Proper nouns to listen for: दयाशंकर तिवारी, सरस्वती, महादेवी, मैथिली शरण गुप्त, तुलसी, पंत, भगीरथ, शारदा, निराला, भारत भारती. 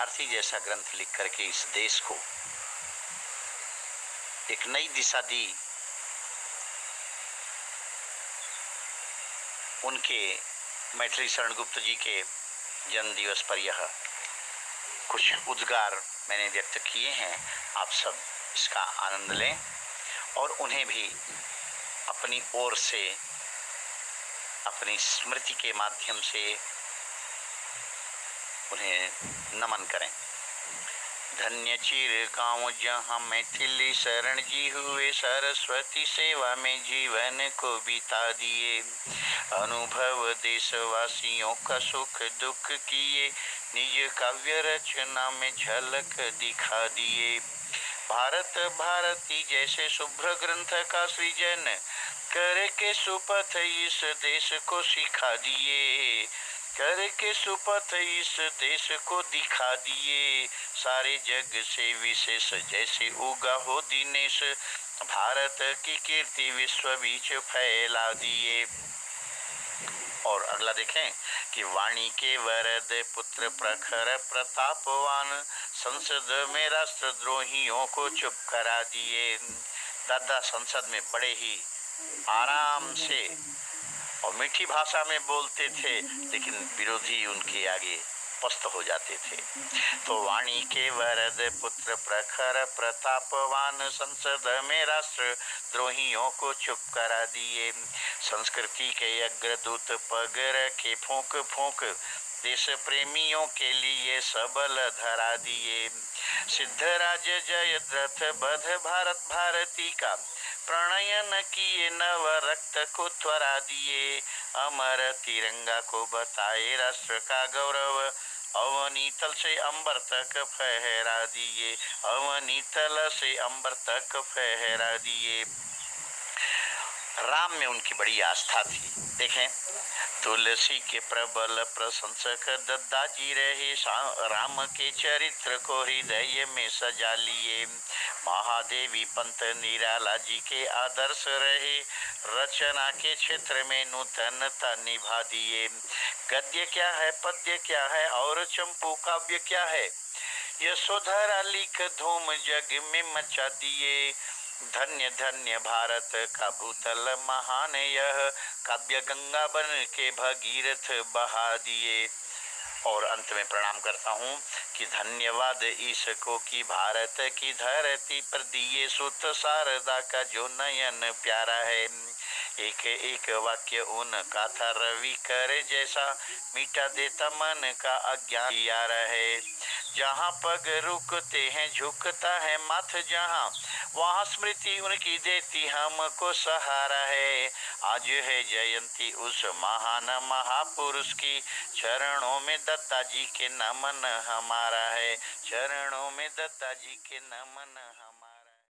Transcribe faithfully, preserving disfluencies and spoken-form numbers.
भारती जैसा ग्रंथ लिख करके इस देश को एक नई दिशा दी। उनके मैथिली शरण गुप्त जी के जन्म दिवस पर यह कुछ उद्गार मैंने व्यक्त किए हैं। आप सब इसका आनंद लें और उन्हें भी अपनी ओर से, अपनी स्मृति के माध्यम से उन्हें नमन करें। धन्य चिर गाँव जहाँ मैथिली शरण जी हुए, सरस्वती सेवा में जीवन को बिता दिए। अनुभव देशवासियों का सुख दुख किए, निज काव्य रचना में झलक दिखा दिए। भारत भारती जैसे शुभ्र ग्रंथ का सृजन करके सुपथ इस देश को सिखा दिए, करके सुपथ इस देश को दिखा दिए। सारे जग से विशेष जैसे उगा हो दिनेश, भारत की कीर्ति विश्व बीच फैला दिए। और अगला देखें कि वाणी के वरद पुत्र प्रखर प्रतापवान, संसद में राष्ट्रद्रोहियों को चुप करा दिए। दादा संसद में बड़े ही आराम से और मीठी भाषा में बोलते थे, लेकिन विरोधी उनके आगे पस्त हो जाते थे। तो वाणी के वरद पुत्र प्रखर प्रतापवान, संसद में राष्ट्र द्रोहियों को चुप करा दिए। संस्कृति के अग्रदूत पगर के फूंक फूंक, देश प्रेमियों के लिए सबल धरा दिए। सिद्धराज जयद्रथ बध भारत भारती का, प्रणयन किए नव रक्त को त्वरा दिए। अमर तिरंगा को बताए राष्ट्र का गौरव, अवनी तल से अंबर तक फहरा दिए, अवनी तल से अंबर तक फहरा दिए। राम में उनकी बड़ी आस्था थी। देखें, तुलसी के प्रबल प्रशंसक दद्दा जी रहे, राम के चरित्र को हृदय में सजा लिए। महादेवी पंत निराला जी के आदर्श रहे, रचना के क्षेत्र में नूतनता निभा दिए। गद्य क्या है, पद्य क्या है और चंपू काव्य क्या है, यशोधरा लिख धूम जग में मचा दिए। धन्य धन्य भारत का भूतल महान, यह काव्य गंगा बन के भगीरथ बहा दिए। और अंत में प्रणाम करता हूँ कि धन्यवाद इसको कि भारत की धरती पर दिए सुत शारदा का जो नयन प्यारा है। एक एक वाक्य उनका था रवि करे जैसा, मिटा देता मन का अज्ञान यार है। जहाँ पग रुकते हैं झुकता है माथ जहाँ, वहाँ स्मृति उनकी देती हमको सहारा है। आज है जयंती उस महान महापुरुष की, चरणों में दत्ता जी के नमन हमारा है, चरणों में दत्ता जी के नमन हमारा।